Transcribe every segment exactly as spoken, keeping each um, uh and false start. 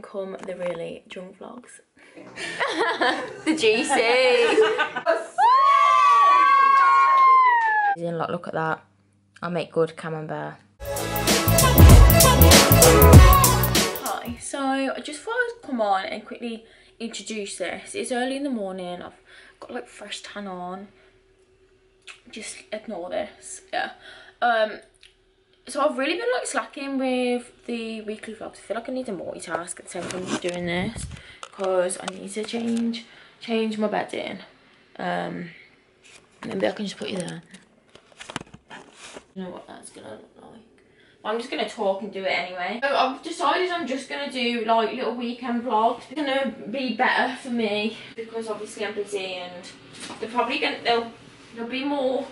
can come the really drunk vlogs. The G C. Look at that. I make good Camembert. Hi, so I just thought I'd come on and quickly introduce this. It's early in the morning. I've got like fresh tan on. Just ignore this. Yeah. Um so I've really been like slacking with the weekly vlogs. I feel like I need to multitask at the same time doing this because I need to change change my bedding. Um maybe I can just put you there. You know what that's gonna look like. I'm just gonna talk and do it anyway. So I've decided I'm just gonna do like little weekend vlogs. It's gonna be better for me because obviously I'm busy, and they're probably gonna they'll they'll be more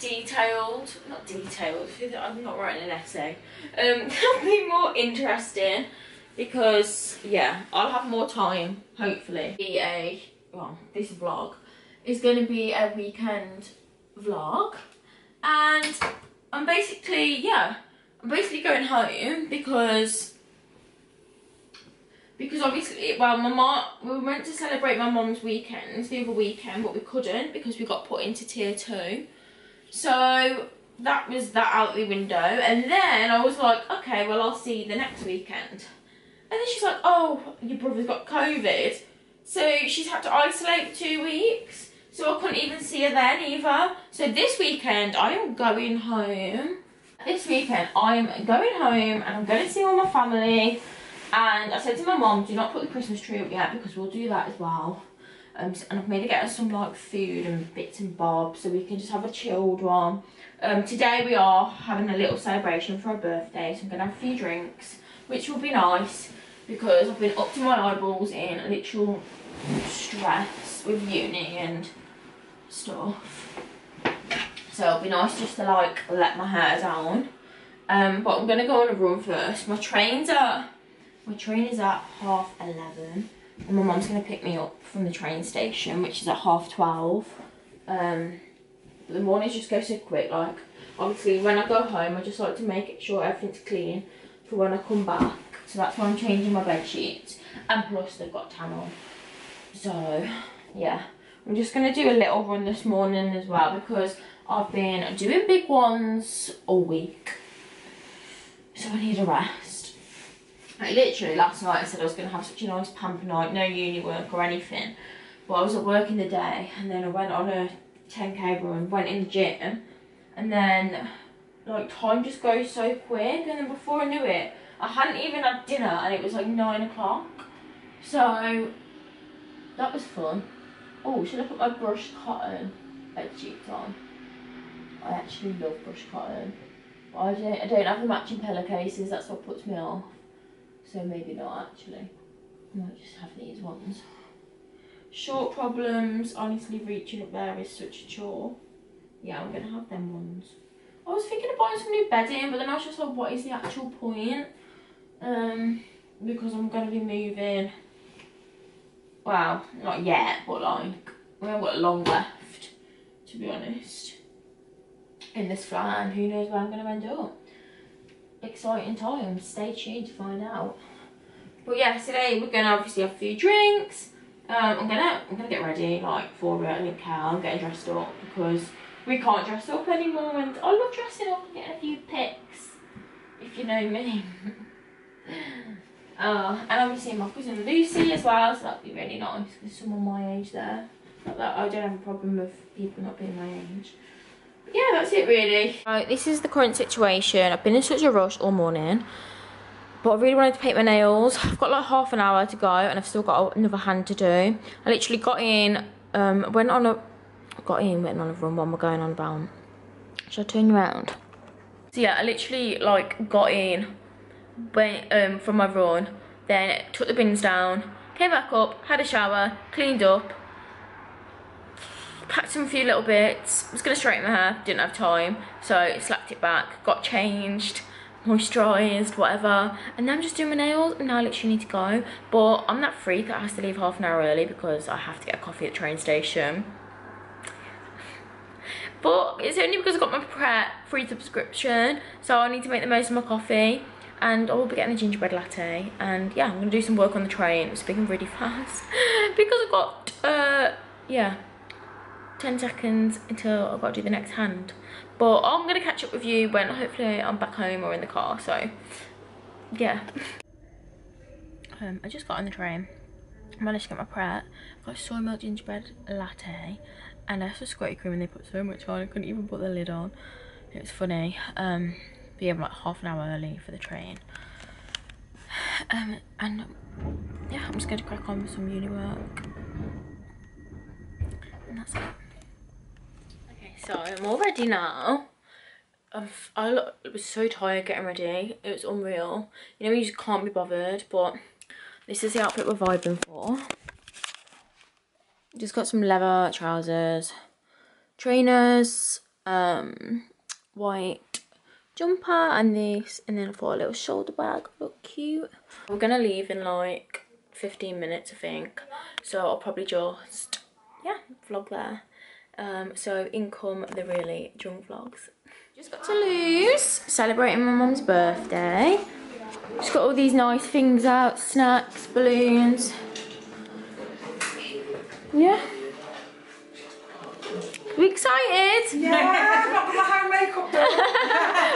detailed. Not detailed. I'm not writing an essay. Um, they'll be more interesting because yeah, I'll have more time. Hopefully, be a well. This vlog is gonna be a weekend vlog. And I'm basically, yeah, I'm basically going home because, because obviously, well, my mom, we were meant to celebrate my mom's weekends the other weekend, but we couldn't because we got put into tier two. So that was that out the window. And then I was like, okay, well, I'll see you the next weekend. And then she's like, oh, your brother's got COVID. So she's had to isolate two weeks. So I couldn't even see her then either. So this weekend I am going home. This weekend I'm going home and I'm going to see all my family. And I said to my mum, do not put the Christmas tree up yet because we'll do that as well. Um, and I've made her get us some like food and bits and bobs so we can just have a chilled one. Um, today we are having a little celebration for our birthday. So I'm going to have a few drinks, which will be nice because I've been up to my eyeballs in literal stress with uni and stuff, so it'll be nice just to like let my hair down. Um but I'm gonna go on a run first. My train's at my train is at half eleven and my mum's gonna pick me up from the train station, which is at half twelve. Um but the mornings just go so quick. Like obviously when I go home I just like to make sure everything's clean for when I come back, so that's why I'm changing my bed sheets, and plus they've got tan on. So yeah, I'm just going to do a little run this morning as well because I've been doing big ones all week. So I need a rest. Like literally last night I said I was going to have such a nice pamper night, no uni work or anything. But I was at work in the day and then I went on a ten K run, went in the gym. And then like time just goes so quick, and then before I knew it I hadn't even had dinner and it was like nine o'clock. So that was fun. Oh, should I put my brushed cotton bed sheets on? I actually love brushed cotton. But I don't, I don't have the matching pillowcases, that's what puts me off. So maybe not actually. I might just have these ones. Short problems, honestly reaching up there is such a chore. Yeah, I'm going to have them ones. I was thinking of buying some new bedding, but then I was just like, what is the actual point? Um, because I'm going to be moving. Well, not yet, but like, we haven't got long left, to be honest, in this flat, and who knows where I'm going to end up. Exciting times, stay tuned to find out. But yeah, today we're going to obviously have a few drinks. Um, I'm going to I'm gonna get ready, like, for it, I don't care, I'm getting dressed up, because we can't dress up anymore, and I love dressing up and getting a few pics, if you know me. Uh, and obviously my cousin Lucy as well, so that'd be really nice because someone my age there. Not that I don't have a problem with people not being my age. But yeah, that's it really. Right, this is the current situation. I've been in such a rush all morning, but I really wanted to paint my nails. I've got like half an hour to go and I've still got another hand to do. I literally got in, um, went on a, got in, went on a run. What am I going on about? Should I turn you around? So yeah, I literally like got in, went um from my run, then took the bins down, came back up, had a shower, cleaned up, packed some few little bits, was gonna straighten my hair, didn't have time, so slapped it back, got changed, moisturised, whatever, and now I'm just doing my nails and now I literally need to go. But I'm that freak that has to leave half an hour early because I have to get a coffee at the train station. But it's only because I got my Pret free subscription, so I need to make the most of my coffee. and I will be getting a gingerbread latte. And yeah, I'm going to do some work on the train. It's speaking really fast because I've got, uh, yeah, ten seconds until I've got to do the next hand. But I'm going to catch up with you when hopefully I'm back home or in the car. So yeah. um, I just got on the train. I managed to get my Pret. I got a soy milk gingerbread latte. And I just got a cream and they put so much on. I couldn't even put the lid on. It was funny. Um, but yeah, I'm like half an hour early for the train. Um, and yeah, I'm just going to crack on with some uni work. And that's it. Okay, so I'm all ready now. Um, I was so tired getting ready. It was unreal. You know, you just can't be bothered. But this is the outfit we're vibing for. Just got some leather trousers, trainers, um, white jumper, and this, and then for a little shoulder bag. Look cute. We're gonna leave in like fifteen minutes, I think. So I'll probably just, yeah, vlog there. Um, so in come the really drunk vlogs. Just got to Toulouse, celebrating my mum's birthday. Just got all these nice things out, snacks, balloons. Yeah. We excited? Yeah, I've not got my hand makeup done.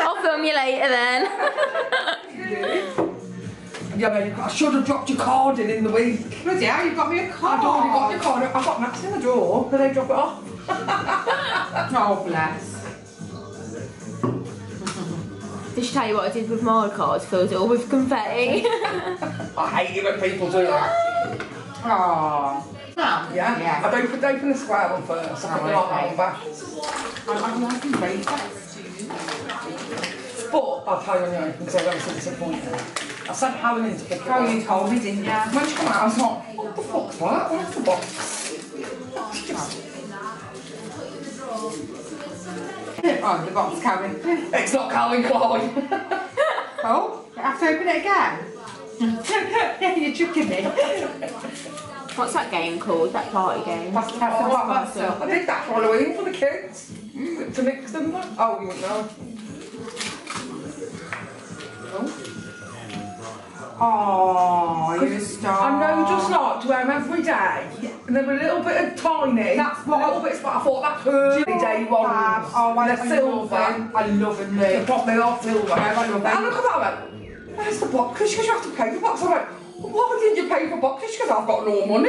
I'll film you later then. Yeah, man, I should have dropped your card in in the week. Bloody hell, you got me a card. I've already got your card. I've got Max in the door. Did they drop it off? Oh, bless. Did she tell you what I did with my cards? Filled it all with confetti. I hate it when people do that. Oh. Yeah. yeah, I don't put they put the square on first. I put like back. I'm liking great facts too. But I'll tell you no because I was so disappointed. I sent Helen in to pick it up. Oh, you told me, didn't you? When she came out, I was like, what the fuck's that? Where's the box? Oh, the box, Calvin. It's not Calvin Klein. Oh, I have to open it again. Yeah, you're tricking me. What's that game called? That party game? That's the I did that for Halloween for the kids. Mm. To mix them up. Oh, you wouldn't know. Oh, oh you're a star. I know just not to wear them every day. And they're a little bit of tiny. That's what. A little bit, but I thought that pearly day ones. Wow. Oh, I they're silver. I love them. They are silver. I love them. And look at that one. Where's the box? Because you have to pay the box. I'm like, why did you pay for boxes? Because I've got no money. No, no, I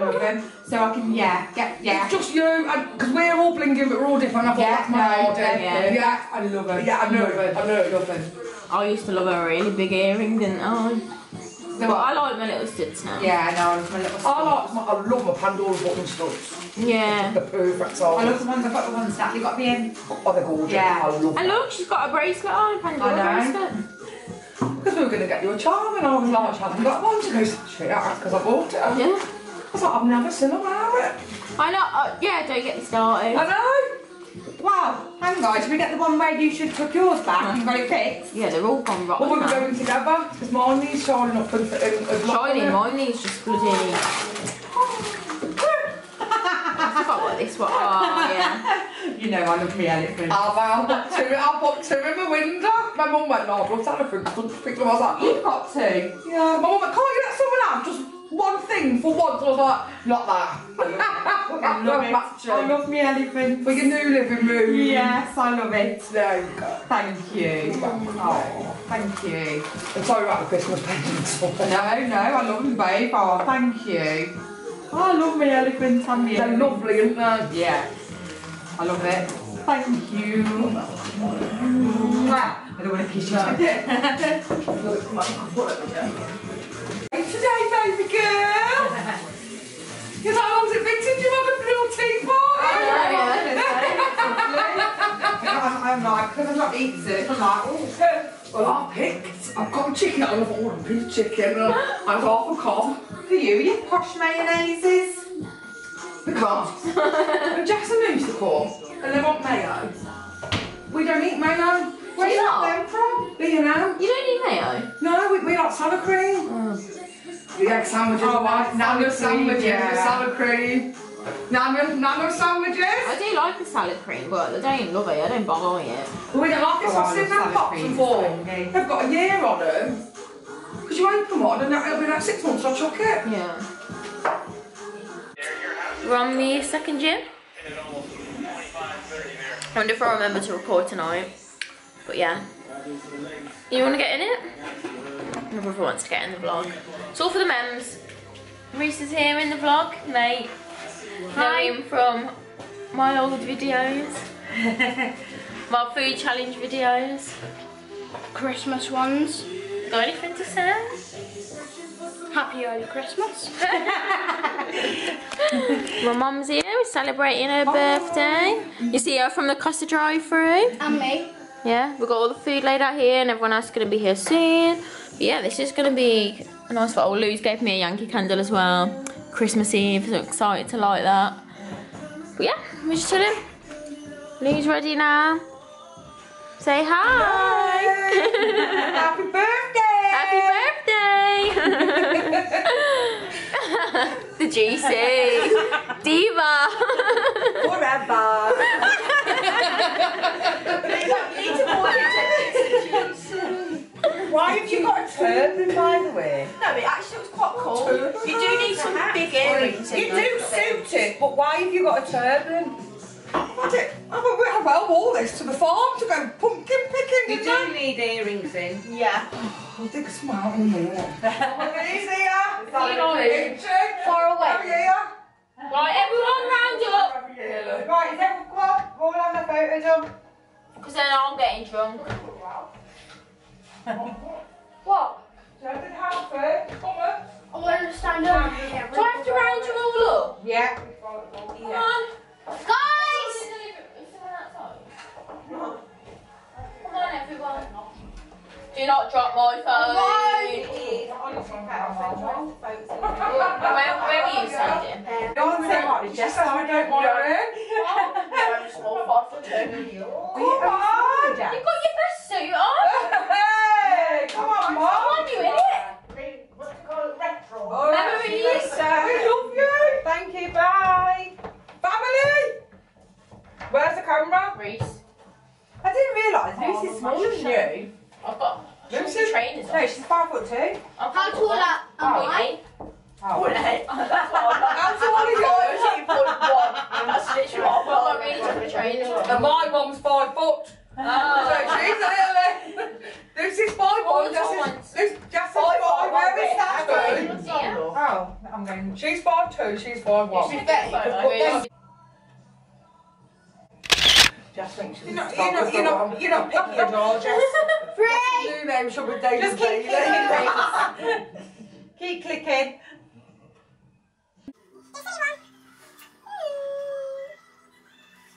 love them. So I can, yeah, get, yeah. It's just you, because we're all blinging, but we're all different. I thought yeah, that's my no, order. Yeah. yeah, I love them. Yeah, I know them. I know them. I used to love a really big earring, didn't I? But I like my little studs now. Yeah, no, I love my little studs. I, like my, I love my Pandora button studs. Yeah. The perfect size. I love the ones, I've got the ones that they got me in. Oh, they're gorgeous. Yeah. I love them. And look, she's got a bracelet on, a Pandora bracelet. Because we were going to get you a charm, and I was like, I haven't got one. She goes, straight out, because I bought it. Yeah. I was like, I've never seen her wear it. I know, uh, yeah, don't get me started. I know. Wow, hang on, should we get the one where you should put yours back and go fixed? Yeah, they're all gone rotten. Well, we're going together, because mine needs shining up and, and, and shining, mine needs just bloody. I forgot what this was. Oh, yeah. You know, I love me elephants. I'll put two in my window. My mum went, no, I've looked at elephants. I was like, you've got two. Yeah. My mum went, can't you let someone have just one thing for once? I was like, not that. I love it. I love me elephants. For your new living room. Yes, I love it. There you go. Thank you. Oh, thank you. I'm sorry about the Christmas presents. No, no, I love them, babe. Oh, thank you. I love me elephants and me. They're lovely, aren't they? Yeah. I love it. Thank you. I don't want to kiss you. Today, baby girl. Because how long's it been since you have a little tea party? I I'm like, because I've not eaten it. I'm like, oh. Well, I picked. I've got a chicken. I love all the beef chicken. I've got a cob. For you, you posh mayonnaises. The cost. When Jackson moves the course and they want mayo, we don't eat mayo. Where do you got them from? Vianetta. You don't eat mayo? No, we, we like salad cream. Oh. The egg sandwiches. Oh, my. Now the sandwiches with salad cream. None, none of sandwiches? I do like the salad cream, but I don't love it. I don't bother it. Well, we don't like this. I've seen them pop before. They've got a year on them. Because you open one and it'll be like six months, I'll chuck it. Yeah. We're on the second gym. I wonder if I remember to record tonight. But yeah. You want to get in it? My brother wants to get in the vlog. It's all for the mems. Reese's here in the vlog, mate. Hi. Know him from my old videos. My food challenge videos. Christmas ones. Got anything to say? Happy early Christmas. My mum's here, we're celebrating her birthday. You see her from the Costa drive-thru. And me. Yeah, we've got all the food laid out here and everyone else is going to be here soon. But yeah, this is going to be a nice little... Lou's gave me a Yankee candle as well. Christmas Eve, so excited to light that. But yeah, we're just chilling. Lou's ready now. Say hi. Happy birthday. Happy birthday. The G C. Diva. Forever. Why have you got a turban, by the way? No, it actually looks quite cool. You do need some big earrings. You do suit it, but why have you got a turban? I've had it. I well wore this to the farm to go pumpkin picking. You do I? need earrings in. Yeah. Oh, I'll dig some out in a minute. He's here. Far away. Over here. Right, everyone round up. Right, is everyone come on? We're all on the photo jump. Because then I'm getting drunk. What? Do I have to help her? Come on. I want to stand up. Do I have to round you all up? Yeah. Come on. Guys! Come on, everyone. Do not drop my phone. Where, where are you standing? Don't say what, just I don't want to. Small box for two. Come on. You've got your best suit on. Come on, Mum! I want you in it! What's it called? Retro! Oh, memories! We love you! Thank you, bye! Family! Where's the camera? Reese. I didn't realise oh, Lucy's smaller than you. I've got... Lucy's trainers. No, she's five foot two. How tall that? I'm oh, oh, what? That's what How tall is yours? I'm fourteen foot one. That's literally what I've got. I really took the trainers. And my mum's five foot. Oh. So she's a little... This is five one. This is five one. Where is that going? Oh, I'm going. She's five two. She's five one. She's better. Just think she's not. You're not. You're not. You're not picky at all, Jess. Free. New name should be Daisy. Just keep clicking. Keep clicking.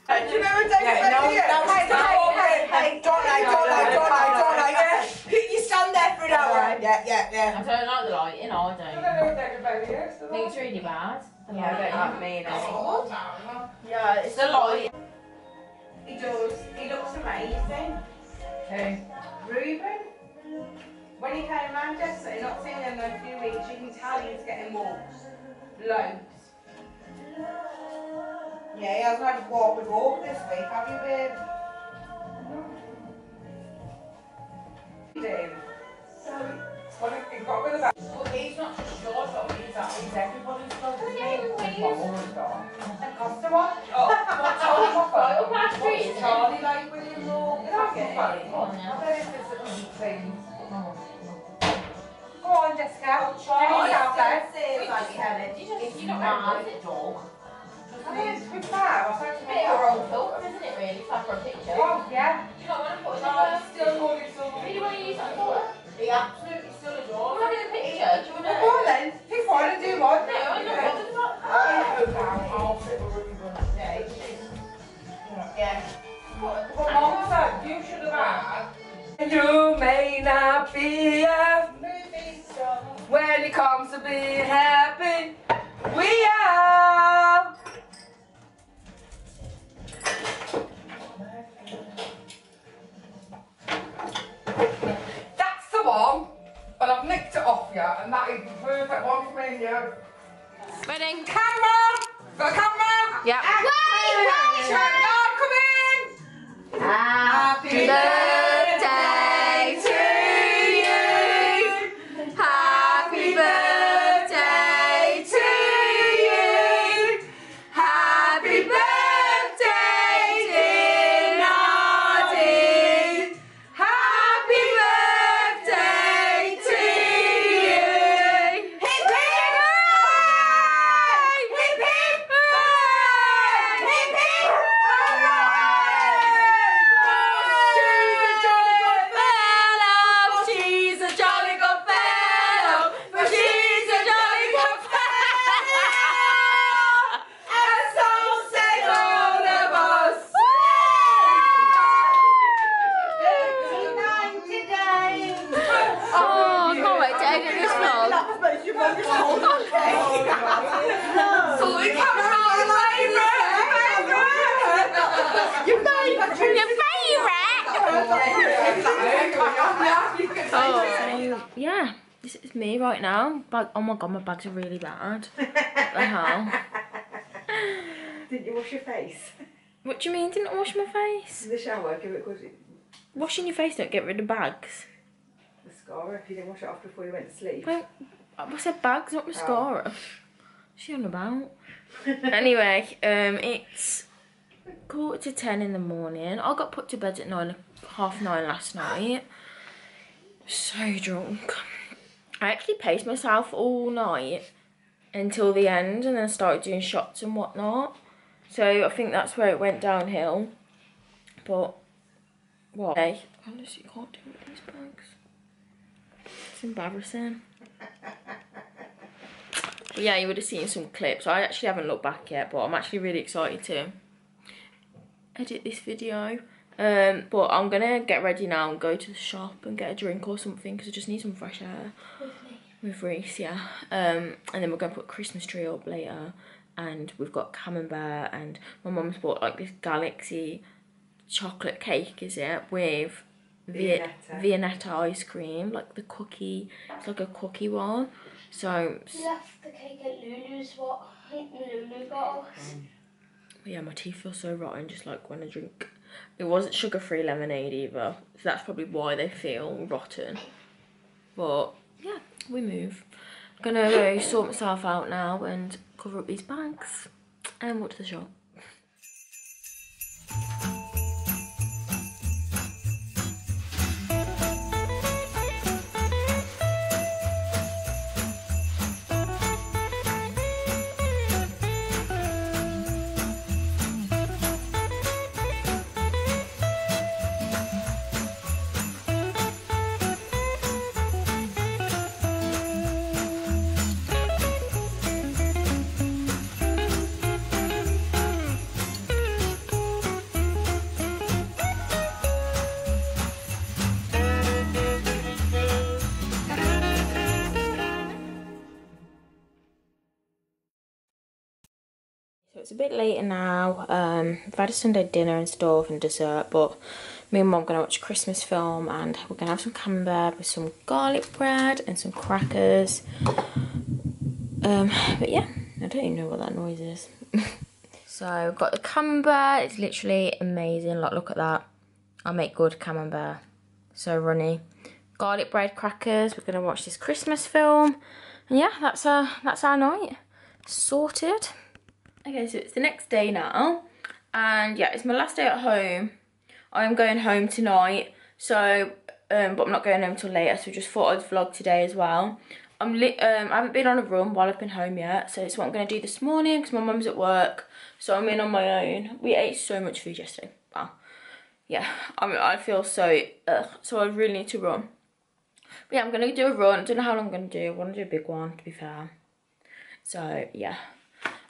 Do you know what Daisy said to you? Hey, hey, hey, don't I, don't I, don't I, don't I, yeah. You stand there for an hour. Yeah, yeah, yeah. I don't like the lighting, you know, I don't. I don't know what Daisy said to you. I think it's really bad. Yeah, I don't like me, no. Yeah, it's the light. He does. He looks amazing. Who? Reuben. When he came to Manchester, he's not seen him in a few weeks, you can tell he's getting more. Loads. Yeah, he hasn't had a walk with walk this week, have you, babe? Sorry. He's got rid of that. But he's not just your dog, he's that. He's everybody's dog. Oh, yeah, he's my woman's dog. And Costa one. Oh, what's all my phone? What's Charlie like with him? You like it? I bet if it's a little thing. Go on, Jessica. Charlie, out there. It's like your head. It's not a dog. I mean, it's good fire. It's a bit of a roll filter, isn't it, really? It's like for a picture. Oh, yeah. Do you not want to put it on? No, it's still good. It's still good. Do you want to use that filter? It's absolutely still a door. We're having a picture. Do you want to... Go on, then. Pick one and do one. No, I'm not bothered about that. Oh, yeah. Yeah. But what was that? You should have asked. You may not be a movie star. When it comes to being happy, we are... That's the one, but I've nicked it off you, and that is the perfect one for me and you. Ready? Camera! Got a camera? Yeah. Wait, wait, turn it on, come in. Happy birthday to you. Happy birthday to you. Happy birthday, dear Noddy. Happy birthday to you. Hip hip! Hip hip! So, yeah, this is me right now. Like, oh my god, my bags are really bad. What the hell? Didn't you wash your face? What do you mean, didn't I wash my face? In the shower, give it good. Washing your face don't get rid of bags. Mascara, if you didn't wash it off before you went to sleep. Well, I said bags, not mascara. Oh. What's she on about? Anyway, um, it's quarter to ten in the morning. I got put to bed at nine, half nine last night. So drunk. I actually paced myself all night until the end, and then started doing shots and whatnot. So I think that's where it went downhill. But what? Hey, honestly, you can't do it with these bags. It's embarrassing. But yeah, you would have seen some clips. I actually haven't looked back yet, but I'm actually really excited to edit this video. Um, but I'm gonna get ready now and go to the shop and get a drink or something, because I just need some fresh air. With Reese, yeah. Um, and then we're gonna put Christmas tree up later, and we've got Camembert, and my mum's bought like this galaxy chocolate cake, is it, with Vianetta. Vianetta ice cream, like the cookie. It's like a cookie one. So we left the cake at Lulu's, what Lulu got us. Yeah, my teeth feel so rotten just like when I drink. It wasn't sugar-free lemonade either, so that's probably why they feel rotten. But yeah, we move. I'm gonna go sort myself out now and cover up these bags and walk to the shop. It's a bit later now. um, I've had a Sunday dinner and stuff and dessert, but me and mum are going to watch a Christmas film, and we're going to have some camembert with some garlic bread and some crackers. Um, but yeah, I don't even know what that noise is. So I've got the camembert, it's literally amazing, like look at that. I make good camembert, so runny. Garlic bread, crackers, we're going to watch this Christmas film, and yeah, that's our, that's our night. Sorted. Okay, so it's the next day now, and yeah, it's my last day at home. I'm going home tonight, so um, but I'm not going home till later, so just thought I'd vlog today as well. I'm li um, I haven't been on a run while I've been home yet, so it's what I'm going to do this morning because my mum's at work, so I'm in on my own. We ate so much food yesterday. Wow. Yeah, I mean, I feel so, ugh, so I really need to run. But yeah, I'm going to do a run. I don't know how long I'm going to do. I want to do a big one, to be fair. So, yeah.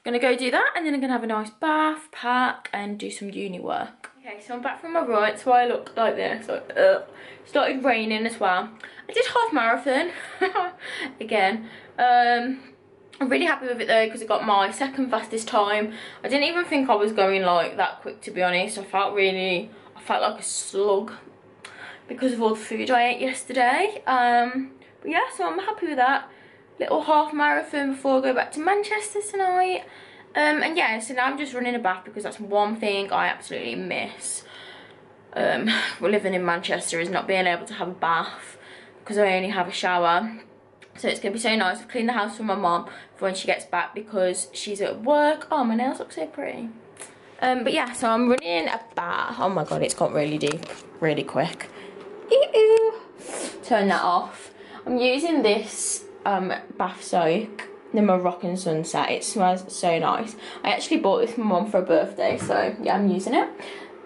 I'm gonna go do that, and then I'm gonna have a nice bath, pack, and do some uni work. Okay, so I'm back from my run. That's why I look like this. So, uh, started raining as well. I did half marathon again. Um, I'm really happy with it though, because I got my second fastest time. I didn't even think I was going like that quick, to be honest. I felt really, I felt like a slug because of all the food I ate yesterday. Um, but yeah, so I'm happy with that. Little half marathon before I go back to Manchester tonight, Um, and yeah, so now I'm just running a bath because that's one thing I absolutely miss. Um, living in Manchester is not being able to have a bath because I only have a shower. So it's going to be so nice. I've cleaned the house for my mom for when she gets back because she's at work. Oh, my nails look so pretty. Um, but yeah, so I'm running a bath. Oh my God, it's got really deep, really quick. Ew. Turn that off. I'm using this um, bath soak, the Moroccan Sunset. It smells so nice. I actually bought this for my mum for her birthday, so yeah, I'm using it.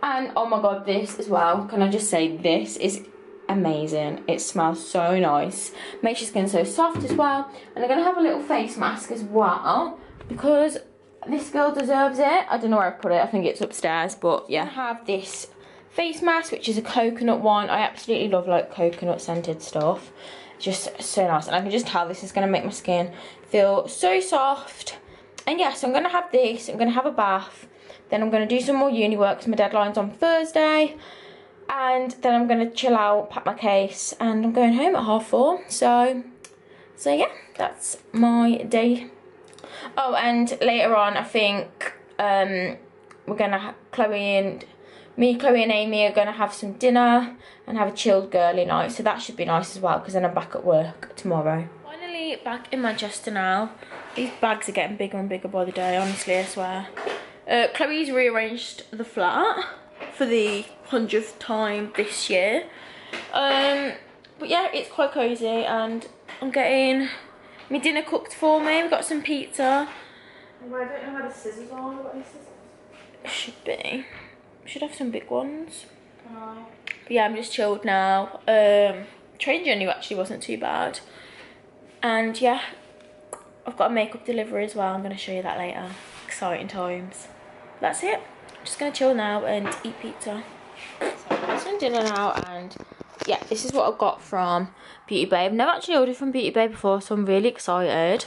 And oh my God, this as well. Can I just say, this is amazing. It smells so nice. Makes your skin so soft as well. And I'm going to have a little face mask as well because this girl deserves it. I don't know where I put it. I think it's upstairs, but yeah. I have this face mask, which is a coconut one. I absolutely love like coconut scented stuff. It's just so nice. And I can just tell this is going to make my skin feel so soft. And yeah, so I'm going to have this. I'm going to have a bath. Then I'm going to do some more uni work because my deadline's on Thursday. And then I'm going to chill out, pack my case, and I'm going home at half four. So, so yeah, that's my day. Oh, and later on, I think um, we're going to, Chloe and, me, Chloe and Amy are going to have some dinner and have a chilled girly night. So that should be nice as well because then I'm back at work tomorrow. Finally back in Manchester now. These bags are getting bigger and bigger by the day, honestly, I swear. Uh, Chloe's rearranged the flat for the hundredth time this year, um but yeah, it's quite cozy, and I'm getting my dinner cooked for me. We got some pizza. Well, I don't know how the scissors are. What are scissors? Should be. We should have some big ones. No. But yeah, I'm just chilled now. Um, train journey actually wasn't too bad, and yeah, I've got a makeup delivery as well. I'm going to show you that later. Exciting times. That's it. I'm just going to chill now and eat pizza. So I'm just doing dinner now, and yeah, this is what I got from Beauty Bay. I've never actually ordered from Beauty Bay before, so I'm really excited.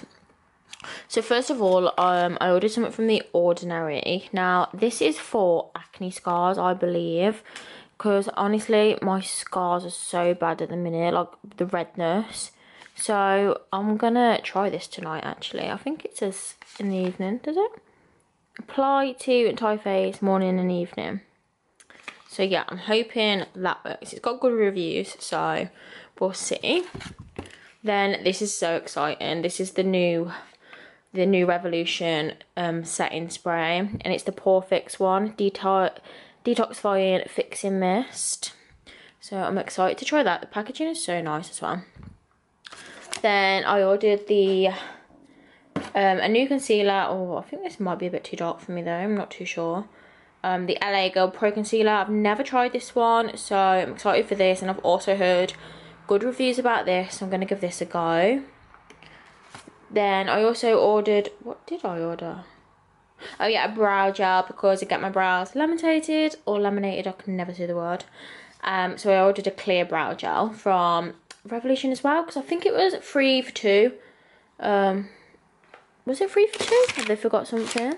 So first of all, um, I ordered something from The Ordinary. Now, this is for acne scars, I believe, because honestly, my scars are so bad at the minute, like the redness. So I'm going to try this tonight, actually. I think it says in the evening, does it? Apply to entire face, morning and evening. So yeah, I'm hoping that works. It's got good reviews, so we'll see. Then this is so exciting. This is the new the new Revolution um, setting spray, and it's the Pore Fix one, Detox detoxifying fixing mist. So I'm excited to try that. The packaging is so nice as well. Then I ordered the um, a new concealer. Oh, I think this might be a bit too dark for me though. I'm not too sure. Um, the La Girl Pro Concealer. I've never tried this one, so I'm excited for this. And I've also heard good reviews about this, so I'm going to give this a go. Then I also ordered... What did I order? Oh yeah, a brow gel, because I get my brows laminated or laminated. I can never say the word. Um, so I ordered a clear brow gel from Revolution as well, because I think it was free for two. Um, was it free for two? Have they forgot something?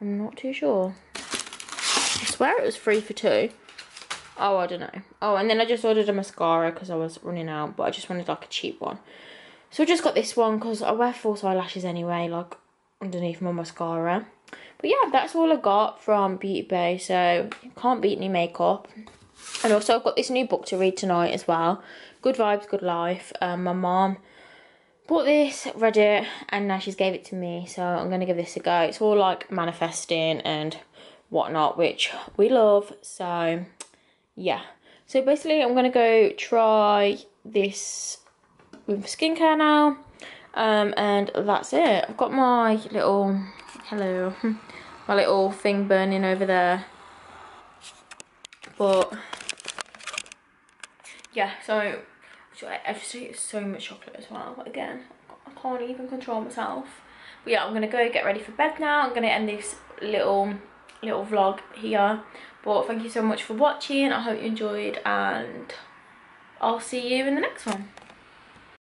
I'm not too sure. I swear it was free for two. Oh, I don't know. Oh, and then I just ordered a mascara because I was running out, but I just wanted like a cheap one. So I just got this one because I wear false eyelashes anyway, like underneath my mascara. But yeah, that's all I got from Beauty Bay, so you can't beat any makeup. And also I've got this new book to read tonight as well. Good Vibes, Good Life. Um, my mom bought this, read it, and now she's gave it to me, so I'm going to give this a go. It's all like manifesting and whatnot, which we love, so... yeah, so basically I'm gonna go try this with skincare now, um and that's it. I've got my little hello my little thing burning over there, but yeah, so I just ate so much chocolate as well. Again, I can't even control myself. But yeah, I'm gonna go get ready for bed now. I'm gonna end this little little vlog here. But thank you so much for watching. I hope you enjoyed, and I'll see you in the next one.